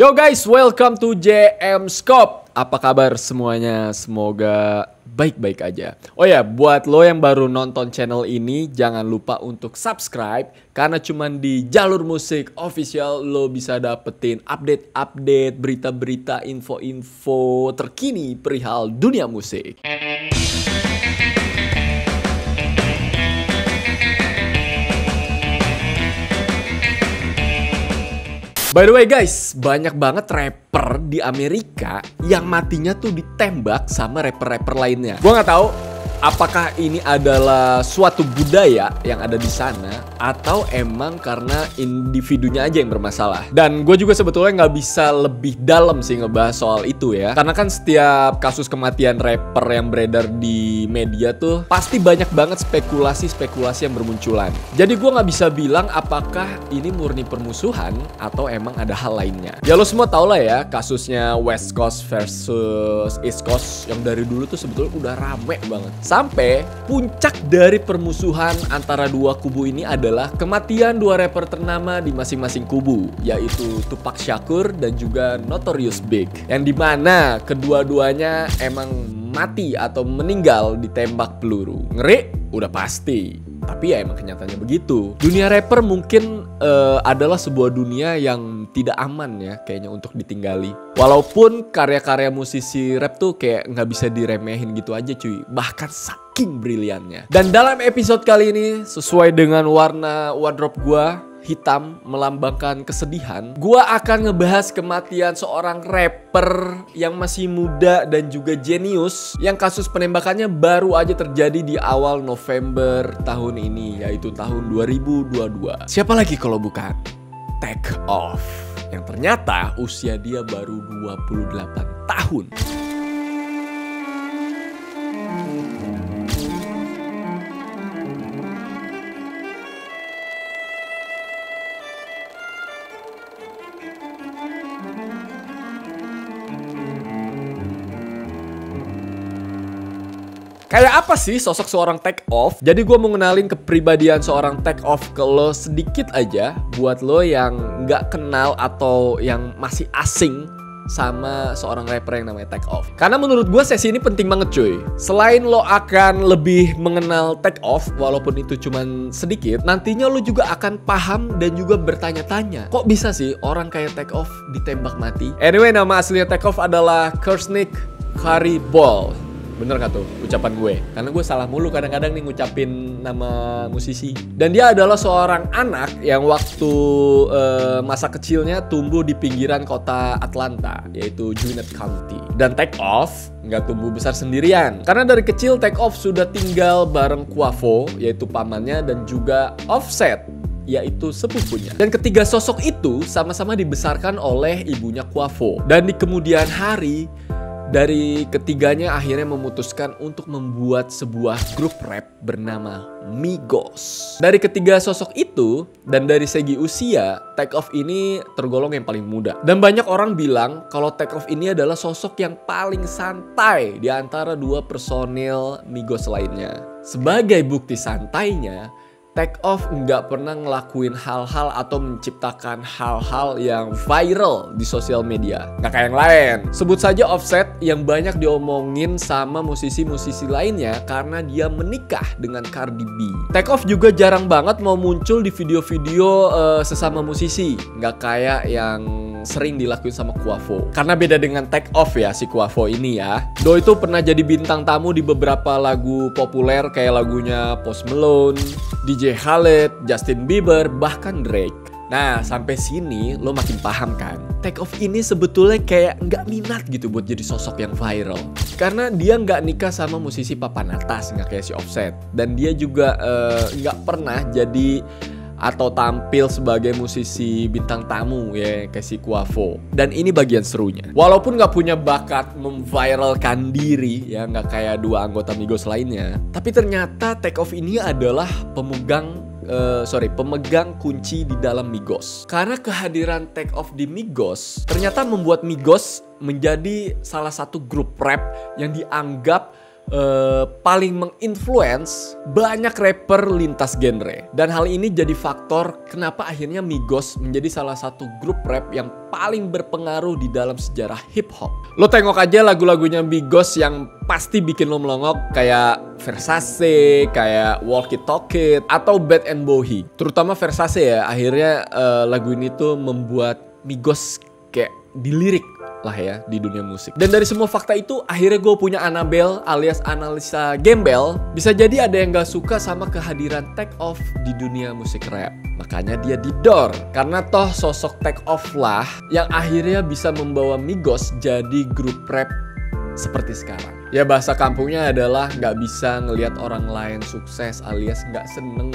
Yo guys, welcome to JM Scope. Apa kabar semuanya? Semoga baik-baik aja. Oh ya, buat lo yang baru nonton channel ini, jangan lupa untuk subscribe. Karena cuman di Jalur Musik Official lo bisa dapetin update-update, berita-berita, info-info terkini perihal dunia musik. By the way guys, banyak banget rapper di Amerika yang matinya tuh ditembak sama rapper-rapper lainnya. Gua nggak tahu apakah ini adalah suatu budaya yang ada di sana atau emang karena individunya aja yang bermasalah. Dan gue juga sebetulnya nggak bisa lebih dalam sih ngebahas soal itu ya. Karena kan setiap kasus kematian rapper yang beredar di media tuh pasti banyak banget spekulasi-spekulasi yang bermunculan. Jadi gue nggak bisa bilang apakah ini murni permusuhan atau emang ada hal lainnya. Ya lo semua tau lah ya kasusnya West Coast versus East Coast yang dari dulu tuh sebetulnya udah rame banget. Sampai puncak dari permusuhan antara dua kubu ini adalah kematian dua rapper ternama di masing-masing kubu, yaitu Tupac Shakur dan juga Notorious Big, yang dimana kedua-duanya emang mati atau meninggal ditembak peluru. Ngeri? Udah pasti. Tapi ya emang kenyataannya begitu. Dunia rapper mungkin adalah sebuah dunia yang tidak aman ya kayaknya untuk ditinggali. Walaupun karya-karya musisi rap tuh kayak nggak bisa diremehin gitu aja cuy. Bahkan saking briliannya. Dan dalam episode kali ini, sesuai dengan warna wardrobe gua, hitam melambangkan kesedihan, gua akan ngebahas kematian seorang rapper yang masih muda dan juga jenius yang kasus penembakannya baru aja terjadi di awal November tahun ini, yaitu tahun 2022. Siapa lagi kalau bukan Takeoff, yang ternyata usia dia baru 28 tahun. Kayak apa sih sosok seorang Takeoff? Jadi gue mau ngenalin kepribadian seorang Takeoff ke lo sedikit aja. Buat lo yang nggak kenal atau yang masih asing sama seorang rapper yang namanya Takeoff. Karena menurut gue sesi ini penting banget cuy. Selain lo akan lebih mengenal Takeoff, walaupun itu cuman sedikit, nantinya lo juga akan paham dan juga bertanya-tanya, kok bisa sih orang kayak Takeoff ditembak mati? Anyway, nama aslinya Takeoff adalah Kersnik Kariball. Bener gak tuh ucapan gue? Karena gue salah mulu kadang-kadang nih ngucapin nama musisi. Dan dia adalah seorang anak yang waktu masa kecilnya tumbuh di pinggiran kota Atlanta, yaitu Junet County. Dan Takeoff nggak tumbuh besar sendirian. Karena dari kecil Takeoff sudah tinggal bareng Quavo, yaitu pamannya, dan juga Offset, yaitu sepupunya. Dan ketiga sosok itu sama-sama dibesarkan oleh ibunya Quavo. Dan di kemudian hari, dari ketiganya akhirnya memutuskan untuk membuat sebuah grup rap bernama Migos. Dari ketiga sosok itu, dan dari segi usia, Takeoff ini tergolong yang paling muda. Dan banyak orang bilang kalau Takeoff ini adalah sosok yang paling santai di antara dua personil Migos lainnya. Sebagai bukti santainya, Takeoff nggak pernah ngelakuin hal-hal atau menciptakan hal-hal yang viral di sosial media. Nggak kayak yang lain. Sebut saja Offset yang banyak diomongin sama musisi-musisi lainnya karena dia menikah dengan Cardi B. Takeoff juga jarang banget mau muncul di video-video sesama musisi. Nggak kayak yang sering dilakuin sama Quavo. Karena beda dengan Takeoff ya si Quavo ini ya. Doi itu pernah jadi bintang tamu di beberapa lagu populer kayak lagunya Post Malone, Jay Khaled, Justin Bieber, bahkan Drake. Nah, sampai sini lo makin paham kan? Takeoff ini sebetulnya kayak nggak minat gitu buat jadi sosok yang viral. Karena dia nggak nikah sama musisi papan atas, nggak kayak si Offset. Dan dia juga nggak pernah jadi atau tampil sebagai musisi bintang tamu ya kayak si Quavo. Dan ini bagian serunya. Walaupun nggak punya bakat memviralkan diri ya, nggak kayak dua anggota Migos lainnya, tapi ternyata Takeoff ini adalah pemegang kunci di dalam Migos. Karena kehadiran Takeoff di Migos ternyata membuat Migos menjadi salah satu grup rap yang dianggap paling menginfluence banyak rapper lintas genre. Dan hal ini jadi faktor kenapa akhirnya Migos menjadi salah satu grup rap yang paling berpengaruh di dalam sejarah hip hop. Lo tengok aja lagu-lagunya Migos yang pasti bikin lo melongok, kayak Versace, kayak Walkie Talkie, atau Bad and Bowie. Terutama Versace ya, akhirnya lagu ini tuh membuat Migos kayak dilirik lah ya di dunia musik. Dan dari semua fakta itu akhirnya gue punya Anabel alias analisa gembel. Bisa jadi ada yang gak suka sama kehadiran Takeoff di dunia musik rap, makanya dia didor. Karena toh sosok Takeoff lah yang akhirnya bisa membawa Migos jadi grup rap seperti sekarang. Ya bahasa kampungnya adalah gak bisa ngelihat orang lain sukses alias gak seneng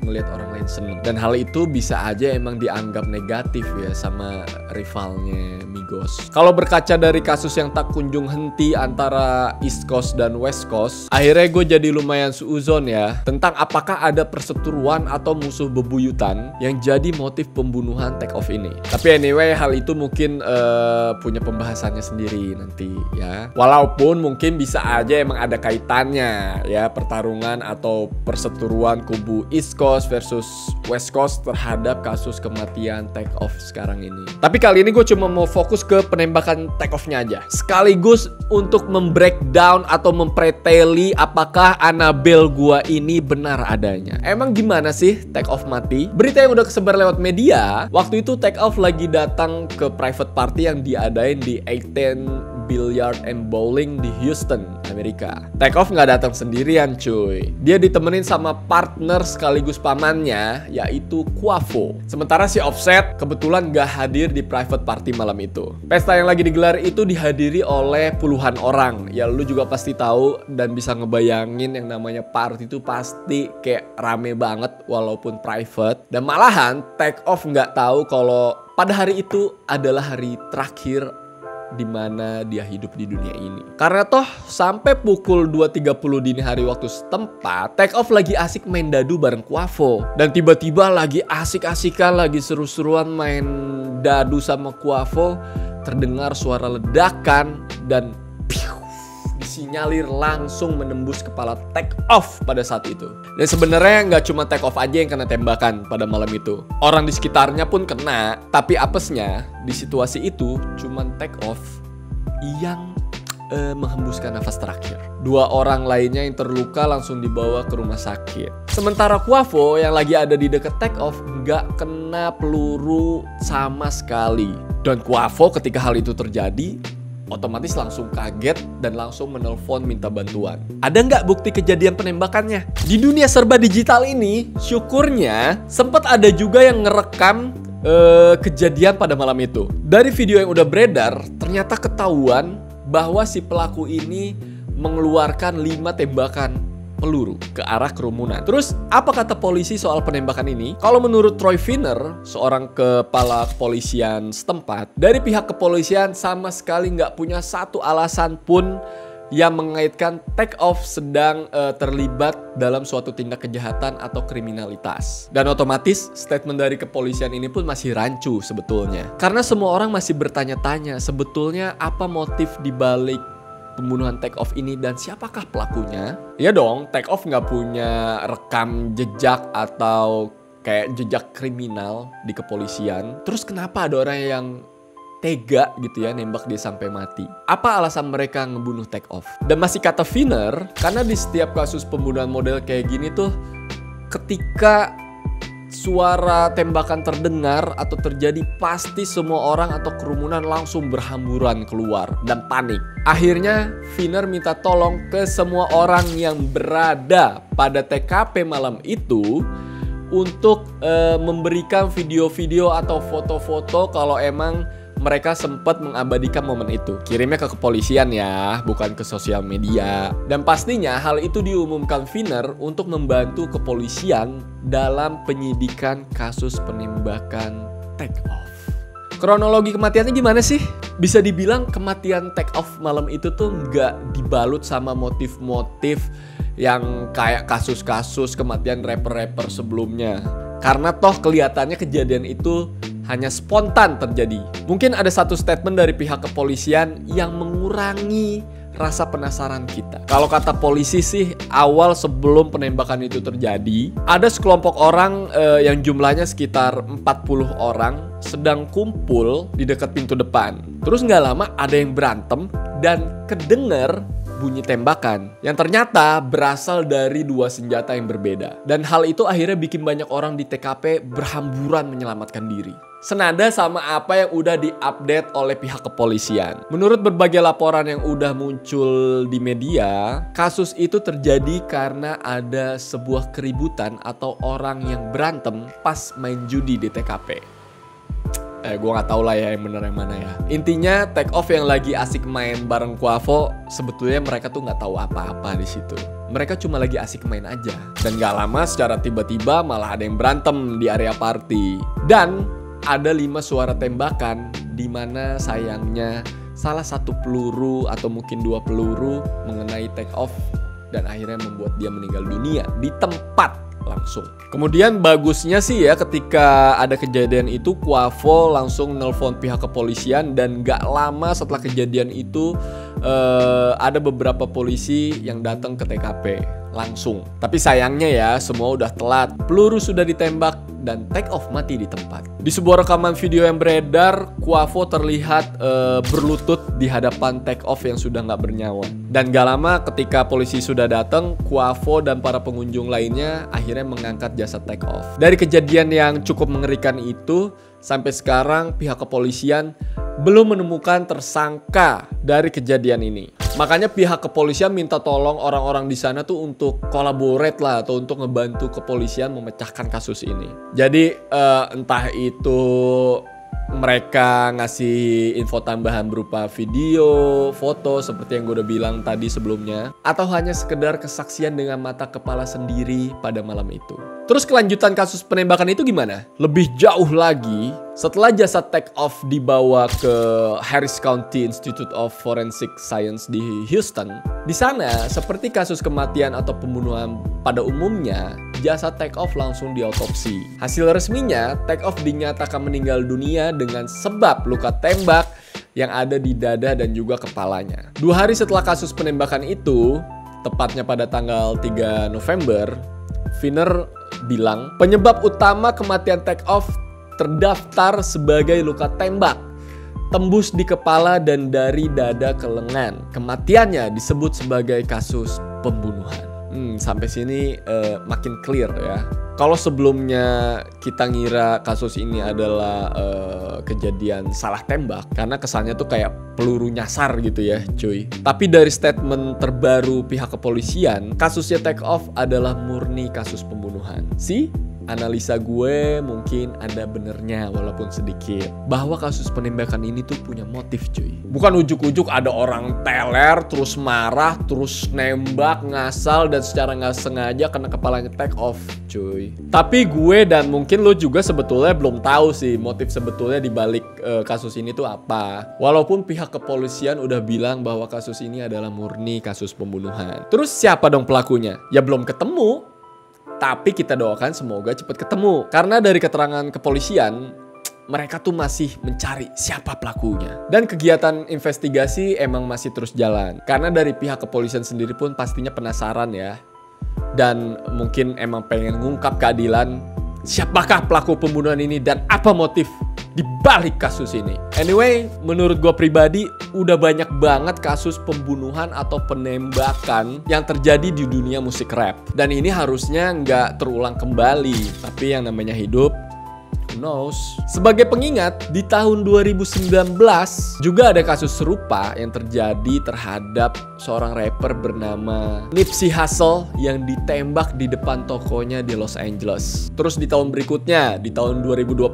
ngelihat orang lain seneng. Dan hal itu bisa aja emang dianggap negatif ya sama rivalnya Migos. Kalau berkaca dari kasus yang tak kunjung henti antara East Coast dan West Coast, akhirnya gue jadi lumayan suuzon ya tentang apakah ada perseteruan atau musuh bebuyutan yang jadi motif pembunuhan Takeoff ini. Tapi anyway, hal itu mungkin punya pembahasannya sendiri nanti ya. Walaupun mungkin bisa aja emang ada kaitannya ya, pertarungan atau perseteruan kubu East Coast versus West Coast terhadap kasus kematian Takeoff sekarang ini. Tapi kali ini gue cuma mau fokus ke penembakan Takeoff-nya aja, sekaligus untuk membreakdown atau mempreteli apakah Anabel gua ini benar adanya. Emang gimana sih Takeoff mati? Berita yang udah kesebar lewat media, waktu itu Takeoff lagi datang ke private party yang diadain di 810 Billiard and Bowling di Houston, Amerika. Takeoff nggak datang sendirian cuy, dia ditemenin sama partner sekaligus pamannya, yaitu Quavo. Sementara si Offset kebetulan nggak hadir di private party malam itu. Pesta yang lagi digelar itu dihadiri oleh puluhan orang. Ya lu juga pasti tahu dan bisa ngebayangin yang namanya party itu pasti kayak rame banget walaupun private. Dan malahan Takeoff nggak tahu kalau pada hari itu adalah hari terakhir di mana dia hidup di dunia ini. Karena toh sampai pukul 2.30 dini hari waktu setempat, Takeoff lagi asik main dadu bareng Quavo. Dan tiba-tiba lagi asik-asikan, lagi seru-seruan main dadu sama Quavo, terdengar suara ledakan dan disinyalir langsung menembus kepala Takeoff pada saat itu. Dan sebenarnya nggak cuma Takeoff aja yang kena tembakan pada malam itu. Orang di sekitarnya pun kena, tapi apesnya di situasi itu cuman Takeoff yang menghembuskan nafas terakhir. Dua orang lainnya yang terluka langsung dibawa ke rumah sakit. Sementara Quavo yang lagi ada di dekat Takeoff nggak kena peluru sama sekali. Dan Quavo ketika hal itu terjadi otomatis langsung kaget dan langsung menelpon minta bantuan. Ada nggak bukti kejadian penembakannya? Di dunia serba digital ini, syukurnya sempat ada juga yang ngerekam kejadian pada malam itu. Dari video yang udah beredar, ternyata ketahuan bahwa si pelaku ini mengeluarkan 5 tembakan peluru ke arah kerumunan. Terus, apa kata polisi soal penembakan ini? Kalau menurut Troy Finner, seorang kepala kepolisian setempat, dari pihak kepolisian sama sekali nggak punya satu alasan pun yang mengaitkan Takeoff sedang terlibat dalam suatu tindak kejahatan atau kriminalitas. Dan otomatis statement dari kepolisian ini pun masih rancu sebetulnya. Karena semua orang masih bertanya-tanya sebetulnya apa motif dibalik pembunuhan Takeoff ini dan siapakah pelakunya? Ya dong, Takeoff nggak punya rekam jejak atau kayak jejak kriminal di kepolisian. Terus kenapa ada orang yang tega gitu ya nembak dia sampai mati? Apa alasan mereka ngebunuh Takeoff? Dan masih kata Finner, karena di setiap kasus pembunuhan model kayak gini tuh, ketika suara tembakan terdengar atau terjadi, pasti semua orang atau kerumunan langsung berhamburan keluar dan panik. Akhirnya Finner minta tolong ke semua orang yang berada pada TKP malam itu untuk memberikan video-video atau foto-foto kalau emang mereka sempat mengabadikan momen itu. Kirimnya ke kepolisian ya, bukan ke sosial media. Dan pastinya hal itu diumumkan Finner untuk membantu kepolisian dalam penyidikan kasus penembakan Takeoff. Kronologi kematiannya gimana sih? Bisa dibilang kematian Takeoff malam itu tuh nggak dibalut sama motif-motif yang kayak kasus-kasus kematian rapper-rapper sebelumnya. Karena toh kelihatannya kejadian itu hanya spontan terjadi. Mungkin ada satu statement dari pihak kepolisian yang mengurangi rasa penasaran kita. Kalau kata polisi sih, awal sebelum penembakan itu terjadi, ada sekelompok orang yang jumlahnya sekitar 40 orang sedang kumpul di dekat pintu depan. Terus nggak lama ada yang berantem dan kedenger bunyi tembakan yang ternyata berasal dari dua senjata yang berbeda. Dan hal itu akhirnya bikin banyak orang di TKP berhamburan menyelamatkan diri. Senada sama apa yang udah diupdate oleh pihak kepolisian. Menurut berbagai laporan yang udah muncul di media, kasus itu terjadi karena ada sebuah keributan atau orang yang berantem pas main judi di TKP. Gue gak tau lah ya yang bener yang mana ya. Intinya Takeoff yang lagi asik main bareng Quavo, sebetulnya mereka tuh gak tahu apa-apa di situ. Mereka cuma lagi asik main aja. Dan gak lama secara tiba-tiba malah ada yang berantem di area party. Dan ada 5 suara tembakan, di mana sayangnya salah satu peluru atau mungkin 2 peluru mengenai Takeoff dan akhirnya membuat dia meninggal dunia di tempat langsung. Kemudian bagusnya sih ya, ketika ada kejadian itu Quavo langsung nelpon pihak kepolisian, dan gak lama setelah kejadian itu ada beberapa polisi yang datang ke TKP langsung. Tapi sayangnya ya, semua udah telat. Peluru sudah ditembak dan Takeoff mati di tempat. Di sebuah rekaman video yang beredar, Quavo terlihat berlutut di hadapan Takeoff yang sudah nggak bernyawa. Dan gak lama ketika polisi sudah datang, Quavo dan para pengunjung lainnya akhirnya mengangkat jasad Takeoff. Dari kejadian yang cukup mengerikan itu, sampai sekarang pihak kepolisian belum menemukan tersangka dari kejadian ini. Makanya pihak kepolisian minta tolong orang-orang di sana tuh untuk kolaborate lah, atau untuk ngebantu kepolisian memecahkan kasus ini. Jadi entah itu mereka ngasih info tambahan berupa video, foto seperti yang gue udah bilang tadi sebelumnya, atau hanya sekedar kesaksian dengan mata kepala sendiri pada malam itu. Terus kelanjutan kasus penembakan itu gimana? Lebih jauh lagi, setelah jasad Takeoff dibawa ke Harris County Institute of Forensic Science di Houston, di sana seperti kasus kematian atau pembunuhan pada umumnya, jasad Takeoff langsung diautopsi. Hasil resminya, Takeoff dinyatakan meninggal dunia dengan sebab luka tembak yang ada di dada dan juga kepalanya. 2 hari setelah kasus penembakan itu, tepatnya pada tanggal 3 November, Finner bilang penyebab utama kematian Takeoff terdaftar sebagai luka tembak tembus di kepala dan dari dada ke lengan. Kematiannya disebut sebagai kasus pembunuhan. Sampai sini makin clear ya. Kalau sebelumnya kita ngira kasus ini adalah kejadian salah tembak, karena kesannya tuh kayak peluru nyasar gitu ya cuy. Tapi dari statement terbaru pihak kepolisian, kasusnya Takeoff adalah murni kasus pembunuhan. Si analisa gue mungkin ada benernya walaupun sedikit, bahwa kasus penembakan ini tuh punya motif cuy. Bukan ujuk-ujuk ada orang teler terus marah terus nembak ngasal dan secara nggak sengaja kena kepalanya Takeoff cuy. Tapi gue dan mungkin lo juga sebetulnya belum tahu sih motif sebetulnya dibalik kasus ini tuh apa. Walaupun pihak kepolisian udah bilang bahwa kasus ini adalah murni kasus pembunuhan. Terus siapa dong pelakunya? Ya belum ketemu. Tapi kita doakan semoga cepat ketemu. Karena dari keterangan kepolisian, mereka tuh masih mencari siapa pelakunya. Dan kegiatan investigasi emang masih terus jalan. Karena dari pihak kepolisian sendiri pun pastinya penasaran ya. Dan mungkin emang pengen ngungkap keadilan. Siapakah pelaku pembunuhan ini dan apa motif di balik kasus ini? Anyway, menurut gue pribadi, udah banyak banget kasus pembunuhan atau penembakan yang terjadi di dunia musik rap. Dan ini harusnya nggak terulang kembali. Tapi yang namanya hidup, who knows? Sebagai pengingat, di tahun 2019 juga ada kasus serupa yang terjadi terhadap seorang rapper bernama Nipsey Hussle yang ditembak di depan tokonya di Los Angeles. Terus di tahun berikutnya, di tahun 2020,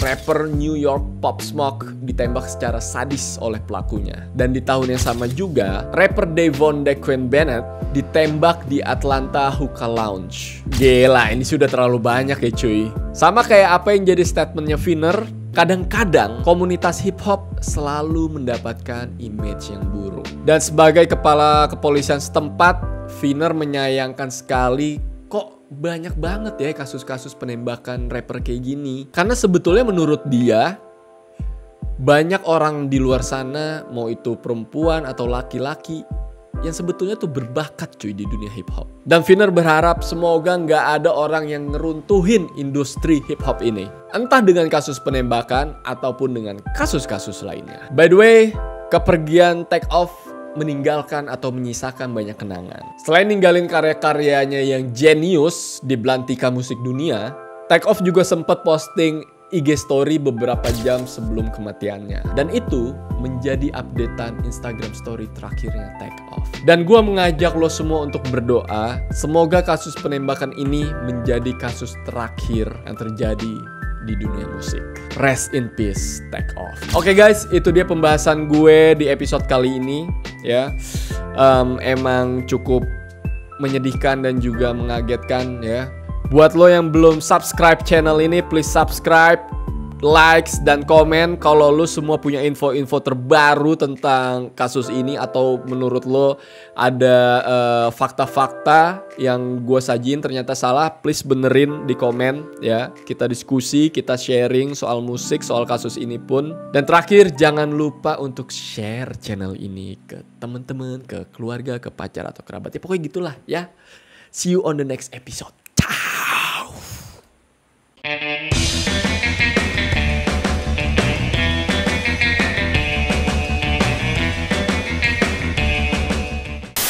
rapper New York Pop Smoke ditembak secara sadis oleh pelakunya. Dan di tahun yang sama juga, rapper Devon Dequan Bennett ditembak di Atlanta Hookah Lounge. Gila, ini sudah terlalu banyak ya cuy. Sama kayak apa yang jadi statementnya Finner, kadang-kadang komunitas hip-hop selalu mendapatkan image yang buruk. Dan sebagai kepala kepolisian setempat, Finner menyayangkan sekali kok banyak banget ya kasus-kasus penembakan rapper kayak gini. Karena sebetulnya menurut dia, banyak orang di luar sana, mau itu perempuan atau laki-laki, yang sebetulnya tuh berbakat cuy di dunia hip hop. Dan Finner berharap semoga nggak ada orang yang ngeruntuhin industri hip hop ini, entah dengan kasus penembakan ataupun dengan kasus-kasus lainnya. By the way, kepergian Takeoff meninggalkan atau menyisakan banyak kenangan. Selain ninggalin karya-karyanya yang jenius di belantika musik dunia, Takeoff juga sempat posting IG story beberapa jam sebelum kematiannya, dan itu menjadi updatean Instagram story terakhirnya Takeoff. Dan gua mengajak lo semua untuk berdoa semoga kasus penembakan ini menjadi kasus terakhir yang terjadi di dunia musik. Rest in peace, Takeoff. Oke guys, itu dia pembahasan gue di episode kali ini ya. Emang cukup menyedihkan dan juga mengagetkan ya. Buat lo yang belum subscribe channel ini, please subscribe, likes, dan komen kalau lo semua punya info-info terbaru tentang kasus ini. Atau menurut lo ada fakta-fakta yang gue sajiin ternyata salah, please benerin di komen ya. Kita diskusi, kita sharing soal musik, soal kasus ini pun. Dan terakhir, jangan lupa untuk share channel ini ke temen-temen, ke keluarga, ke pacar atau kerabat. Ya pokoknya gitulah ya. See you on the next episode. Ciao.